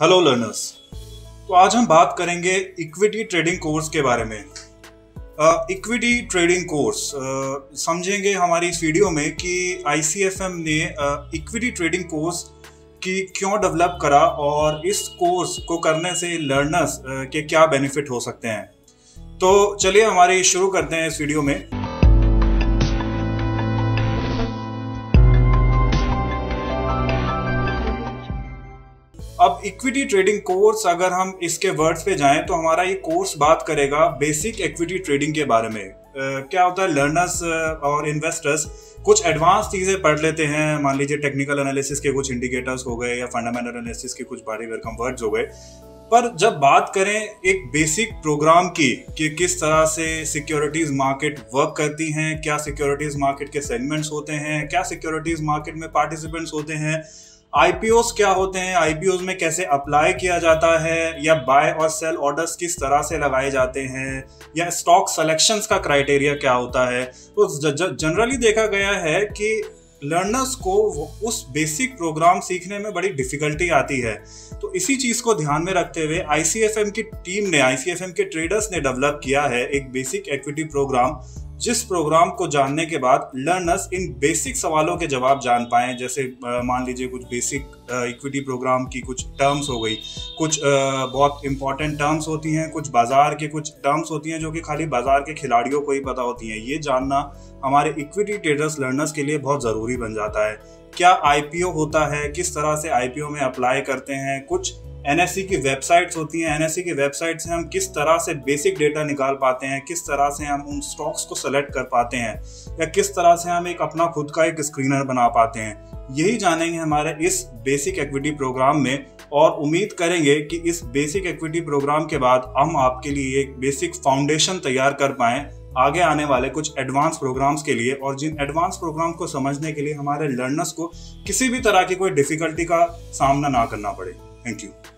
Hello learners, तो आज हम बात करेंगे इक्विटी ट्रेडिंग कोर्स के बारे में। इक्विटी ट्रेडिंग कोर्स समझेंगे हमारी इस वीडियो में कि ICFM ने इक्विटी ट्रेडिंग कोर्स की क्यों डेवलप करा और इस कोर्स को करने से लर्नर्स के क्या बेनिफिट हो सकते हैं। तो चलिए हमारे शुरू करते हैं इस वीडियो में। अब इक्विटी ट्रेडिंग कोर्स, अगर हम इसके वर्ड्स पे जाएं तो हमारा ये कोर्स बात करेगा बेसिक इक्विटी ट्रेडिंग के बारे में। क्या होता है, लर्नर्स और इन्वेस्टर्स कुछ एडवांस चीज़ें पढ़ लेते हैं, मान लीजिए टेक्निकल एनालिसिस के कुछ इंडिकेटर्स हो गए या फंडामेंटल एनालिसिस के कुछ बॉडी वेयर कन्वर्ट्स हो गए। पर जब बात करें एक बेसिक प्रोग्राम की कि किस तरह से सिक्योरिटीज़ मार्केट वर्क करती हैं, क्या सिक्योरिटीज़ मार्केट के सेगमेंट्स होते हैं, क्या सिक्योरिटीज़ मार्केट में पार्टिसिपेंट्स होते हैं, IPOs क्या होते हैं, IPOs में कैसे अप्लाई किया जाता है या बाय और सेल ऑर्डर्स किस तरह से लगाए जाते हैं या स्टॉक सेलेक्शंस का क्राइटेरिया क्या होता है, तो जनरली देखा गया है कि लर्नर्स को उस बेसिक प्रोग्राम सीखने में बड़ी डिफ़िकल्टी आती है। तो इसी चीज़ को ध्यान में रखते हुए ICFM की टीम ने, ICFM के ट्रेडर्स ने डेवलप किया है एक बेसिक इक्विटी प्रोग्राम, जिस प्रोग्राम को जानने के बाद लर्नर्स इन बेसिक सवालों के जवाब जान पाएँ। जैसे मान लीजिए कुछ बेसिक इक्विटी प्रोग्राम की कुछ टर्म्स हो गई, कुछ बहुत इंपॉर्टेंट टर्म्स होती हैं, कुछ बाज़ार के कुछ टर्म्स होती हैं जो कि खाली बाज़ार के खिलाड़ियों को ही पता होती हैं। ये जानना हमारे इक्विटी ट्रेडर्स लर्नर्स के लिए बहुत ज़रूरी बन जाता है। क्या IPO होता है, किस तरह से IPO में अप्लाई करते हैं, कुछ NSE की वेबसाइट्स होती हैं, NSE की वेबसाइट से हम किस तरह से बेसिक डेटा निकाल पाते हैं, किस तरह से हम उन स्टॉक्स को सेलेक्ट कर पाते हैं या किस तरह से हम एक अपना खुद का एक स्क्रीनर बना पाते हैं, यही जानेंगे हमारे इस बेसिक इक्विटी प्रोग्राम में। और उम्मीद करेंगे कि इस बेसिक इक्विटी प्रोग्राम के बाद हम आपके लिए एक बेसिक फाउंडेशन तैयार कर पाएँ आगे आने वाले कुछ एडवांस प्रोग्राम्स के लिए, और जिन एडवांस प्रोग्राम को समझने के लिए हमारे लर्नर्स को किसी भी तरह की कोई डिफ़िकल्टी का सामना ना करना पड़े। Thank you.